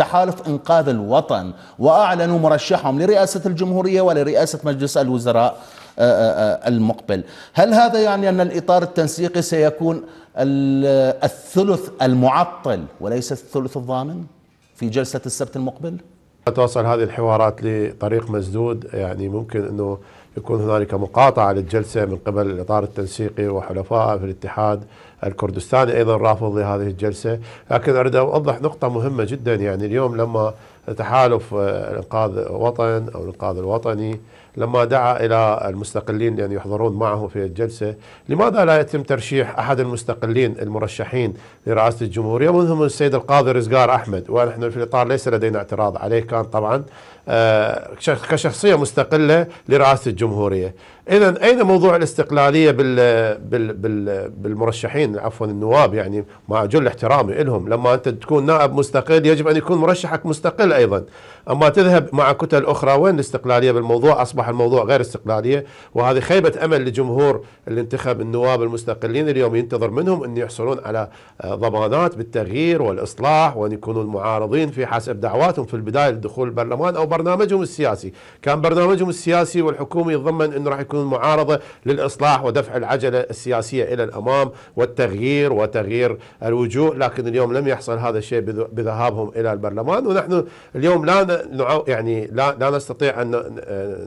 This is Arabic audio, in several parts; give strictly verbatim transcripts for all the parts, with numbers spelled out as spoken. تحالف إنقاذ الوطن، وأعلنوا مرشحهم لرئاسة الجمهورية ولرئاسة مجلس الوزراء المقبل. هل هذا يعني أن الإطار التنسيقي سيكون الثلث المعطل وليس الثلث الضامن في جلسة السبت المقبل؟ توصل هذه الحوارات لطريق مسدود، يعني ممكن أنه يكون هنالك مقاطعة للجلسة من قبل الإطار التنسيقي وحلفائه في الاتحاد الكردستاني أيضا رافض لهذه الجلسة. لكن أريد أوضح نقطة مهمة جدا، يعني اليوم لما تحالف إنقاذ الوطن أو الإنقاذ الوطني لما دعا إلى المستقلين لأن يحضرون معه في الجلسة، لماذا لا يتم ترشيح أحد المستقلين المرشحين لرئاسة الجمهورية منهم السيد القاضي رزقار أحمد؟ ونحن في الإطار ليس لدينا اعتراض عليه، كان طبعا كشخصية مستقلة لرئاسة الجمهورية. إذا أين موضوع الاستقلالية بالمرشحين عفوا النواب؟ يعني مع جل احترامي لهم، لما أنت تكون نائب مستقل يجب أن يكون مرشحك مستقل أيضا، أما تذهب مع كتل أخرى وين الاستقلالية بالموضوع؟ أصبح الموضوع غير استقلالية، وهذه خيبة أمل لجمهور اللي انتخب النواب المستقلين اليوم، ينتظر منهم أن يحصلون على ضمانات بالتغيير والإصلاح وأن يكونوا المعارضين في حسب دعواتهم في البداية لدخول البرلمان أو برنامجهم السياسي. كان برنامجهم السياسي والحكومي يتضمن أنه راح يكون معارضة للإصلاح ودفع العجلة السياسية إلى الأمام والتغيير وتغيير الوجوه، لكن اليوم لم يحصل هذا الشيء بذهابهم إلى البرلمان. ونحن اليوم لا يعني لا, لا نستطيع أن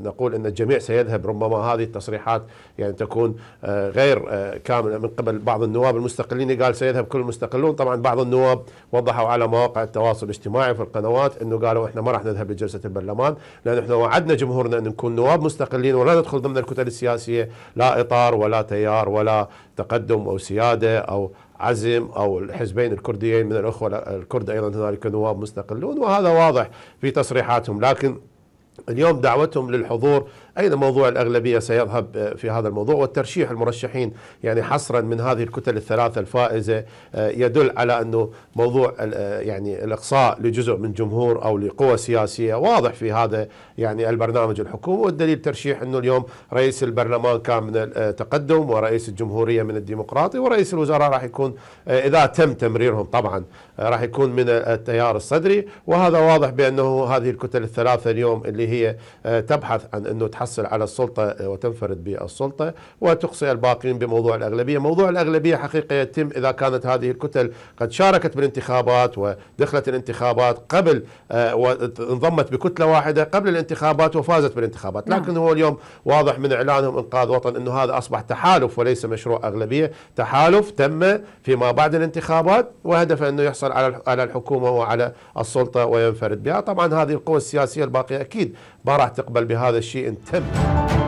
نقول أن الجميع سيذهب، ربما هذه التصريحات يعني تكون غير كاملة من قبل بعض النواب المستقلين، قال سيذهب كل المستقلون. طبعا بعض النواب وضحوا على مواقع التواصل الاجتماعي في القنوات أنه قالوا إحنا ما راح نذهب لجلسة البرلمان لأن إحنا وعدنا جمهورنا أن نكون نواب مستقلين ولا ندخل ضمن الكتل السياسية، لا إطار ولا تيار ولا تقدم أو سيادة أو عزم أو الحزبين الكرديين من الأخوة الكرد أيضا هنالك نواب مستقلون، وهذا واضح في تصريحاتهم. لكن اليوم دعوتهم للحضور، أين موضوع الأغلبية سيذهب في هذا الموضوع؟ والترشيح المرشحين يعني حصرا من هذه الكتل الثلاثة الفائزة يدل على أنه موضوع يعني الإقصاء لجزء من جمهور أو لقوى سياسية واضح في هذا يعني البرنامج الحكومي، والدليل ترشيح أنه اليوم رئيس البرلمان كان من التقدم ورئيس الجمهورية من الديمقراطي ورئيس الوزراء راح يكون إذا تم تمريرهم طبعا راح يكون من التيار الصدري، وهذا واضح بأنه هذه الكتل الثلاثة اليوم اللي هي تبحث عن أنه تحصل على السلطة وتنفرد بالسلطة وتقصي الباقين بموضوع الأغلبية. موضوع الأغلبية حقيقة يتم إذا كانت هذه الكتل قد شاركت بالانتخابات ودخلت الانتخابات قبل وانضمت بكتلة واحدة قبل الانتخابات وفازت بالانتخابات، لكن هو اليوم واضح من إعلانهم إنقاذ وطن أنه هذا أصبح تحالف وليس مشروع أغلبية، تحالف تم فيما بعد الانتخابات وهدف أنه يحصل على الحكومة وعلى السلطة وينفرد بها. طبعا هذه القوى السياسية الباقية أكيد ما راح تقبل بهذا الشيء إن تم.